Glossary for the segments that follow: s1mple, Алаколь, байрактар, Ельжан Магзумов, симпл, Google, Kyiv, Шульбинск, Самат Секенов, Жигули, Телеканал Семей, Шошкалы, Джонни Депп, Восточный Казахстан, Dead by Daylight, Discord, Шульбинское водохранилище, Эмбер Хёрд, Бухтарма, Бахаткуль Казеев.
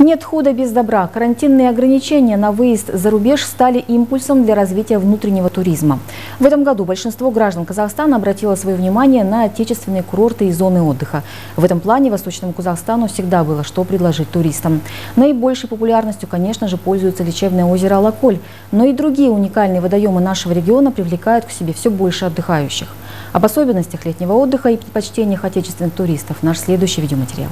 Нет худа без добра. Карантинные ограничения на выезд за рубеж стали импульсом для развития внутреннего туризма. В этом году большинство граждан Казахстана обратило свое внимание на отечественные курорты и зоны отдыха. В этом плане Восточному Казахстану всегда было что предложить туристам. Наибольшей популярностью, конечно же, пользуется лечебное озеро Алаколь. Но и другие уникальные водоемы нашего региона привлекают к себе все больше отдыхающих. Об особенностях летнего отдыха и предпочтениях отечественных туристов наш следующий видеоматериал.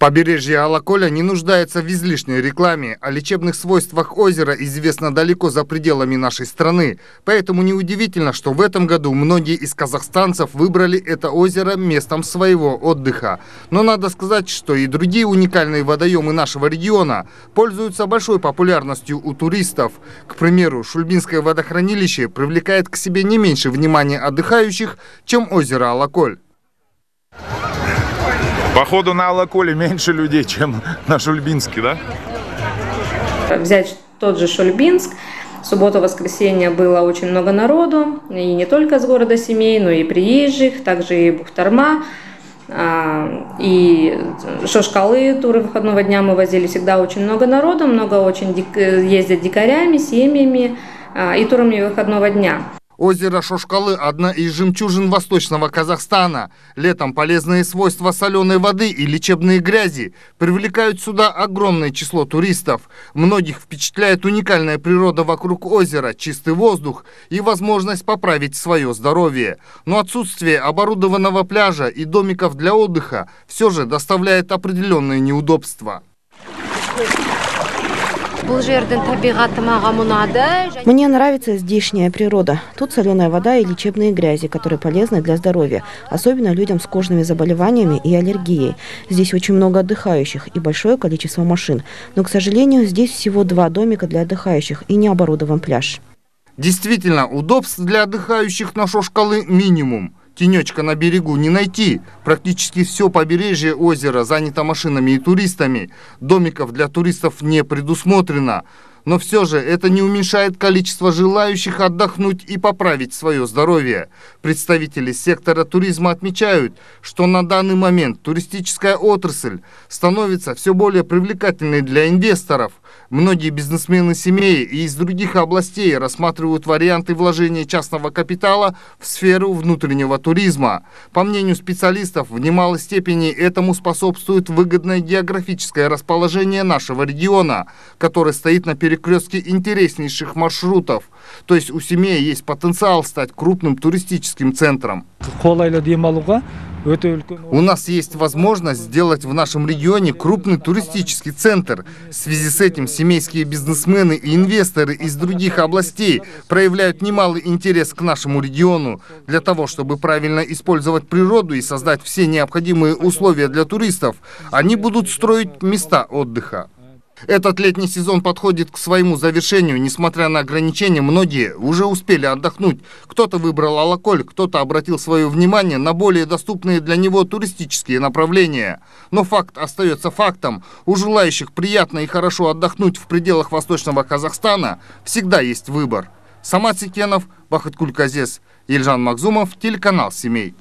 Побережье Алаколя не нуждается в излишней рекламе. О лечебных свойствах озера известно далеко за пределами нашей страны. Поэтому неудивительно, что в этом году многие из казахстанцев выбрали это озеро местом своего отдыха. Но надо сказать, что и другие уникальные водоемы нашего региона пользуются большой популярностью у туристов. К примеру, Шульбинское водохранилище привлекает к себе не меньше внимания отдыхающих, чем озеро Алаколь. Походу на Алаколе меньше людей, чем на Шульбинске, да? Взять тот же Шульбинск. В субботу-воскресенье было очень много народу. И не только с города Семей, но и приезжих. Также и Бухтарма, и Шошкалы. Туры выходного дня мы возили. Всегда очень много народу. Много очень ездят дикарями, семьями и турами выходного дня. Озеро Шошкалы – одна из жемчужин Восточного Казахстана. Летом полезные свойства соленой воды и лечебные грязи привлекают сюда огромное число туристов. Многих впечатляет уникальная природа вокруг озера, чистый воздух и возможность поправить свое здоровье. Но отсутствие оборудованного пляжа и домиков для отдыха все же доставляет определенные неудобства. Мне нравится здешняя природа. Тут соленая вода и лечебные грязи, которые полезны для здоровья, особенно людям с кожными заболеваниями и аллергией. Здесь очень много отдыхающих и большое количество машин. Но, к сожалению, здесь всего 2 домика для отдыхающих и не оборудован пляж. Действительно, удобств для отдыхающих на Шошкалы минимум. Тенечка на берегу не найти. Практически все побережье озера занято машинами и туристами. Домиков для туристов не предусмотрено. Но все же это не уменьшает количество желающих отдохнуть и поправить свое здоровье. Представители сектора туризма отмечают, что на данный момент туристическая отрасль становится все более привлекательной для инвесторов. Многие бизнесмены Семей и из других областей рассматривают варианты вложения частного капитала в сферу внутреннего туризма. По мнению специалистов, в немалой степени этому способствует выгодное географическое расположение нашего региона, который стоит на перекрестке интереснейших маршрутов. То есть у Семей есть потенциал стать крупным туристическим центром. У нас есть возможность сделать в нашем регионе крупный туристический центр. В связи с этим семейские бизнесмены и инвесторы из других областей проявляют немалый интерес к нашему региону. Для того, чтобы правильно использовать природу и создать все необходимые условия для туристов, они будут строить места отдыха. Этот летний сезон подходит к своему завершению. Несмотря на ограничения, многие уже успели отдохнуть. Кто-то выбрал Алаколь, кто-то обратил свое внимание на более доступные для него туристические направления. Но факт остается фактом. У желающих приятно и хорошо отдохнуть в пределах Восточного Казахстана всегда есть выбор. Самат Секенов, Бахаткуль Казеев, Ельжан Магзумов, телеканал «Семей».